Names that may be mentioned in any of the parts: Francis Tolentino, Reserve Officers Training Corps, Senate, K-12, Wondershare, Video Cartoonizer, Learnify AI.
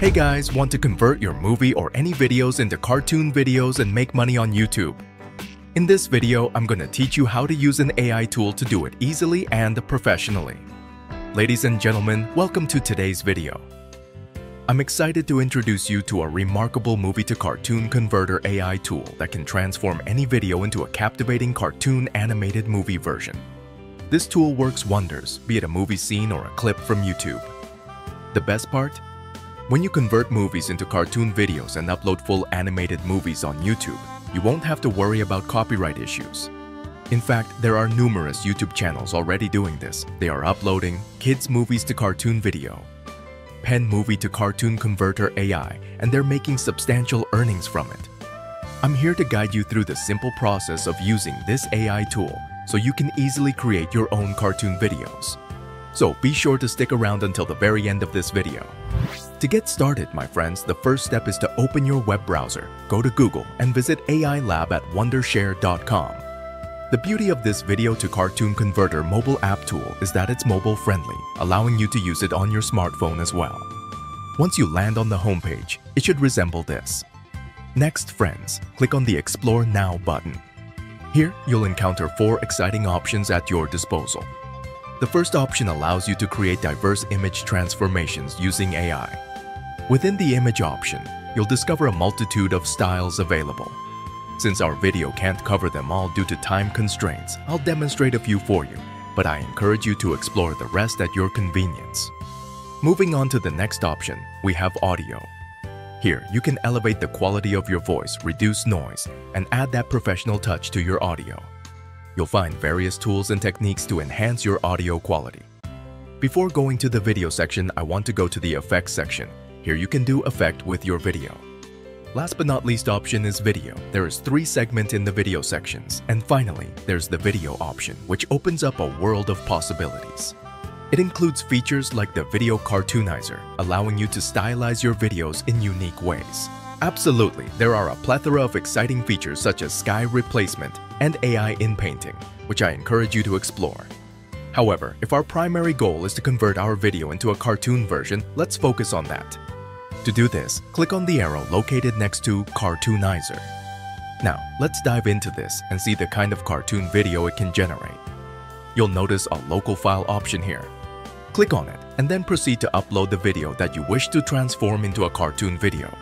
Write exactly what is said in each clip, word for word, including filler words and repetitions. Hey guys, want to convert your movie or any videos into cartoon videos and make money on YouTube? In this video, I'm gonna teach you how to use an A I tool to do it easily and professionally. Ladies and gentlemen, welcome to today's video. I'm excited to introduce you to a remarkable movie-to-cartoon converter A I tool that can transform any video into a captivating cartoon animated movie version. This tool works wonders, be it a movie scene or a clip from YouTube. The best part? When you convert movies into cartoon videos and upload full animated movies on YouTube, you won't have to worry about copyright issues. In fact, there are numerous YouTube channels already doing this. They are uploading kids' movies to cartoon video, pen movie to cartoon converter A I, and they're making substantial earnings from it. I'm here to guide you through the simple process of using this A I tool so you can easily create your own cartoon videos. So be sure to stick around until the very end of this video. To get started, my friends, the first step is to open your web browser, go to Google, and visit A I Lab at Wondershare dot com. The beauty of this video to cartoon converter mobile app tool is that it's mobile friendly, allowing you to use it on your smartphone as well. Once you land on the homepage, it should resemble this. Next, friends, click on the Explore Now button. Here, you'll encounter four exciting options at your disposal. The first option allows you to create diverse image transformations using A I. Within the image option, you'll discover a multitude of styles available. Since our video can't cover them all due to time constraints, I'll demonstrate a few for you, but I encourage you to explore the rest at your convenience. Moving on to the next option, we have audio. Here, you can elevate the quality of your voice, reduce noise, and add that professional touch to your audio. You'll find various tools and techniques to enhance your audio quality. Before going to the video section, I want to go to the effects section. Here you can do effect with your video. Last but not least option is video. There is three segments in the video sections. And finally, there's the video option, which opens up a world of possibilities. It includes features like the Video Cartoonizer, allowing you to stylize your videos in unique ways. Absolutely, there are a plethora of exciting features such as sky replacement and A I in painting, which I encourage you to explore. However, if our primary goal is to convert our video into a cartoon version, let's focus on that. To do this, click on the arrow located next to Cartoonizer. Now, let's dive into this and see the kind of cartoon video it can generate. You'll notice a local file option here. Click on it and then proceed to upload the video that you wish to transform into a cartoon video.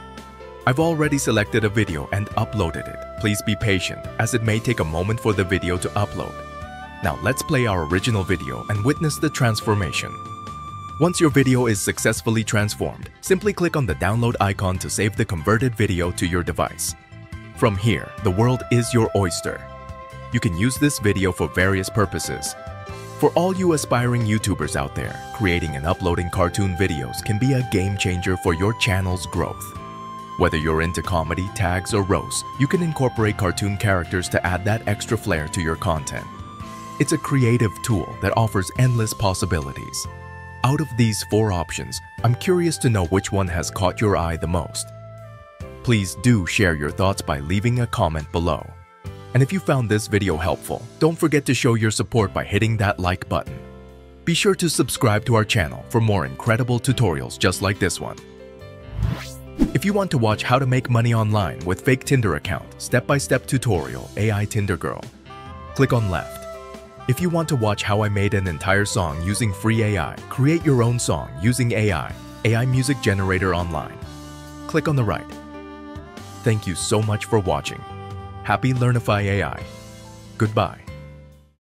I've already selected a video and uploaded it. Please be patient, as it may take a moment for the video to upload. Now let's play our original video and witness the transformation. Once your video is successfully transformed, simply click on the download icon to save the converted video to your device. From here, the world is your oyster. You can use this video for various purposes. For all you aspiring YouTubers out there, creating and uploading cartoon videos can be a game changer for your channel's growth. Whether you're into comedy, tags, or roasts, you can incorporate cartoon characters to add that extra flair to your content. It's a creative tool that offers endless possibilities. Out of these four options, I'm curious to know which one has caught your eye the most. Please do share your thoughts by leaving a comment below. And if you found this video helpful, don't forget to show your support by hitting that like button. Be sure to subscribe to our channel for more incredible tutorials just like this one. If you want to watch how to make money online with fake Tinder account, step-by-step tutorial, A I Tinder girl, click on left. If you want to watch how I made an entire song using free A I, create your own song using A I, A I music generator online, click on the right. Thank you so much for watching. Happy Learnify A I. Goodbye.